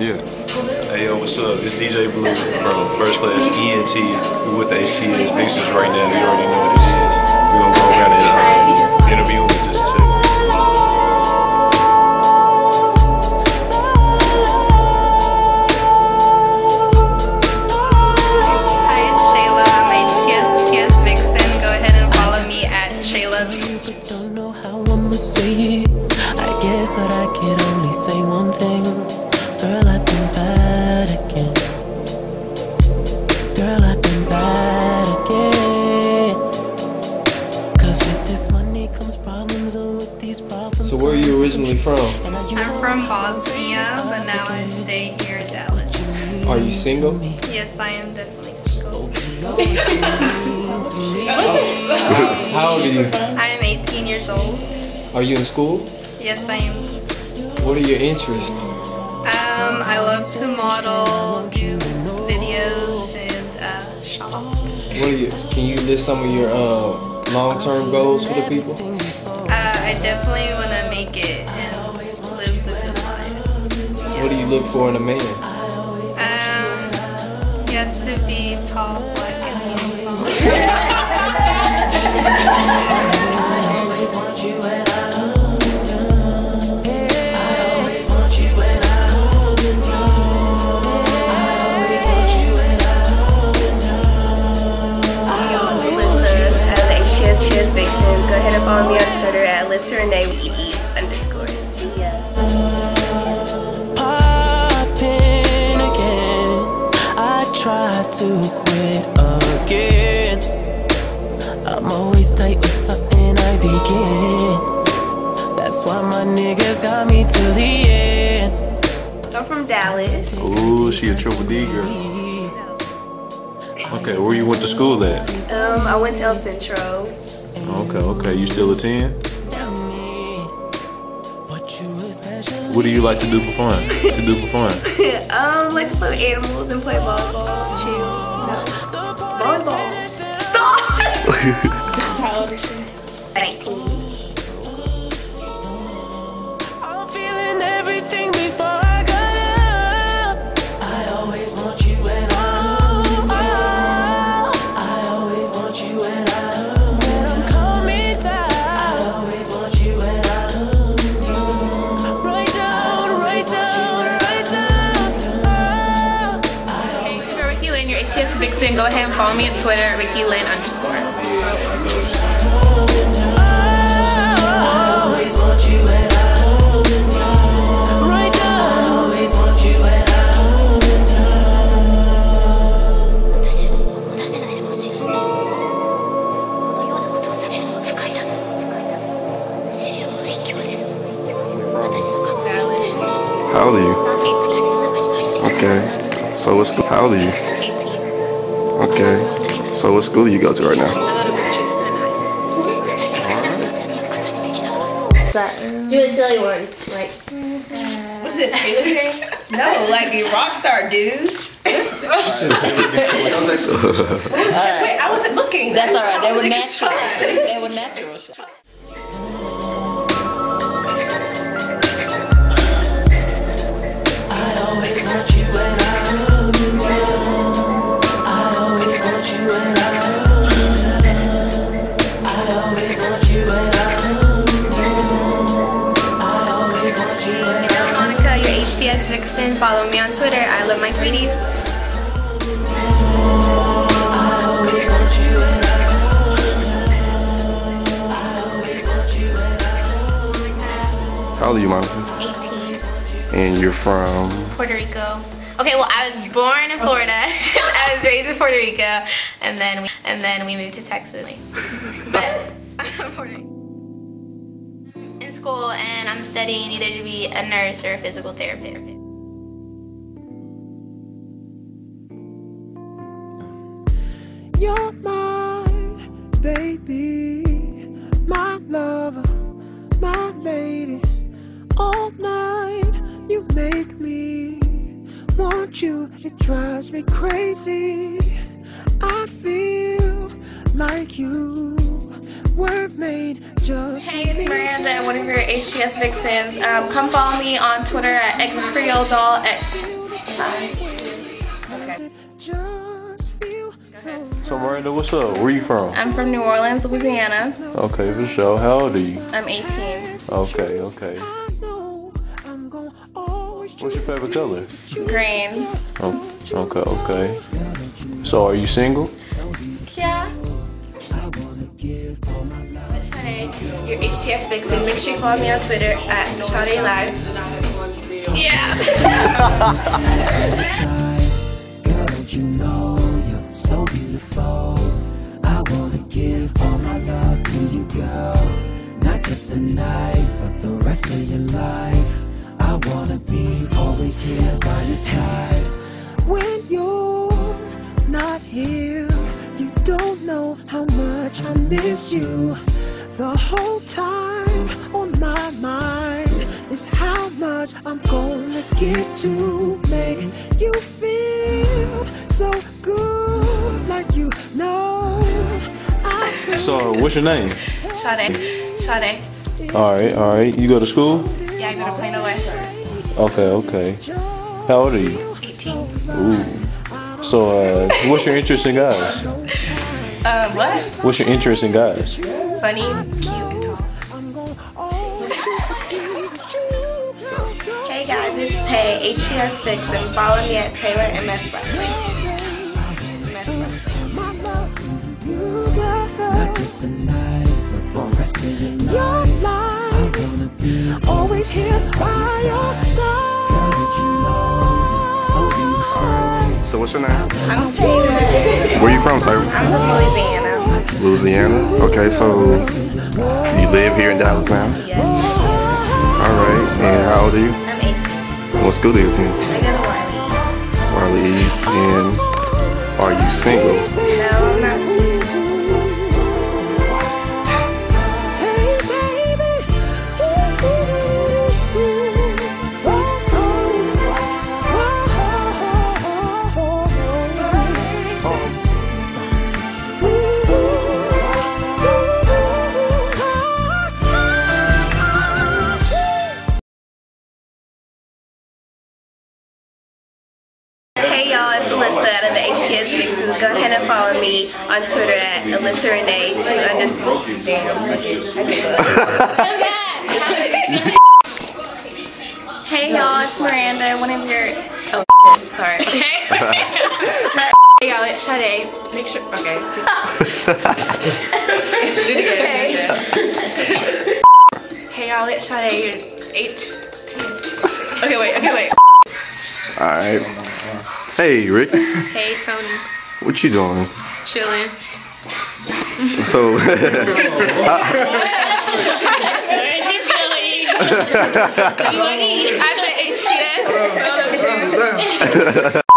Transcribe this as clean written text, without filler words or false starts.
Yeah. Hey yo, what's up? It's DJ Blue from First Class ENT. We're with the HTS Vixens right now. You already know what it is. We're gonna go around and interview with this chick. Hi, it's Shayla. I'm HTS Vixen. Go ahead and follow me at Shayla's. I don't know how I'ma say it. I guess that I can only say one thing. Girl, I've been bad again. Girl, I've been bad again. Cause with this money comes problems, and with these problems. So where are you originally from? I'm from Bosnia, but now I stay here in Dallas. Are you single? Yes, I am definitely single. How old are you? I am 18 years old. Are you in school? Yes, I am. What are your interests? I love to model, do videos, and shop. Can you list some of your long-term goals for the people? I definitely want to make it and live the good life. Yeah. What do you look for in a man? He has to be tall, black, and handsome. Follow me on Twitter at ListerNaeEEs_. Yeah. Poppin' again. I tried to quit again. I'm always tight with something I begin. That's why my niggas got me to the end. I'm from Dallas. Ooh, she a triple D girl. Okay, where you went to school at? I went to El Centro. Okay, okay. You still attend? What do you like to do for fun? Like to play with animals and play volleyball. Chill. No. Volleyball. Stop! How old is she? 19. I'm feeling everything before I got up. I always want you and I always want you and I. It's Vixen. Go ahead and follow me on Twitter at RickyLynn_. I always want you and I always want you and I. How old are you? 18. Okay. So what school? How old are you? Okay, so what school do you go to right now? I go to Richardson High School. But, do a silly one, like... What's it, Taylor Gang? No, like a rock star, dude. Wait, I wasn't looking. That's alright, they were natural. They were natural. HTS Vixen, follow me on Twitter. I love my tweeties. How old are you, Monica? 18. And you're from? Puerto Rico. Okay, well, I was born in Florida. I was raised in Puerto Rico, and then we moved to Texas. But I'm Puerto Rico. In school, and I'm studying either to be a nurse or a physical therapist. You're my baby, my lover, my lady. All night you make me want you. It drives me crazy. I feel like you were made. need just hey, it's Miranda and one of your HTS Vixens. Come follow me on Twitter at xcreoldollx. Okay. So Miranda, what's up? Where you from? I'm from New Orleans, Louisiana. Okay, for sure. How old are you? I'm 18. Okay, okay. What's your favorite color? Green. Oh, okay, okay. So are you single? Yeah. Your HTS Vixen. Make sure you follow me on Twitter at Sade Live. Yeah. Girl, don't you know you're so beautiful? I wanna give all my love to you, girl. Not just tonight, but the rest of your life. I wanna be always here by your side. When you're not here, you don't know how much I miss you. The whole time on my mind is how much I'm gonna get to make you feel so good, like you know. So, what's your name? Sade. All right. You go to school? Yeah, I go to Plano West. Okay. How old are you? 18. Ooh. So, what's your interest in guys? What? What's your interest in guys? Funny, cute, and tall. Hey guys, it's Tay, HTS Vixen. Follow me at Taylor MF Buckley. Not just the night, but the rest of your life. Always here by your side. So what's your name? I'm Taylor. Where you from, Taylor? I'm from Louisiana. Louisiana. Okay, so you live here in Dallas now? Yes. Alright, and how old are you? I'm 18. What school do you attend? I go to Wiley East. And are you single? No, I'm not Vixens. Go ahead and follow me on Twitter at Alyssa Renee 2_. Hey y'all, it's Miranda, one of your Hey y'all, it's Sade. Make sure Hey y'all, it's Sade. You're 18. Okay, wait. Alright. Hey, Rick. Hey, Tony. What you doing? Chilling. So, I put HTS.